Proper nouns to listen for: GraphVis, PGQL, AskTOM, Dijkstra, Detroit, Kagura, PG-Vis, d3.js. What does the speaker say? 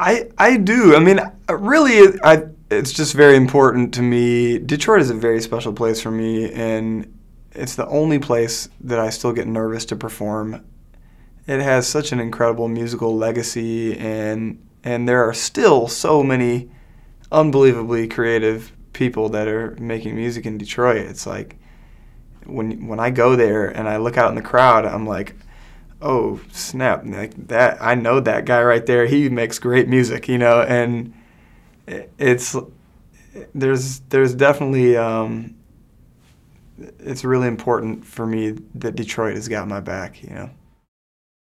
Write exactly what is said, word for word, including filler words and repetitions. I I do. I mean, really, I it's just very important to me. Detroit is a very special place for me, and it's the only place that I still get nervous to perform. It has such an incredible musical legacy, and and there are still so many unbelievably creative people that are making music in Detroit. It's like when when I go there and I look out in the crowd, I'm like, oh snap! Like that, I know that guy right there. He makes great music, you know. And it's there's there's definitely um, it's really important for me that Detroit has got my back, you know.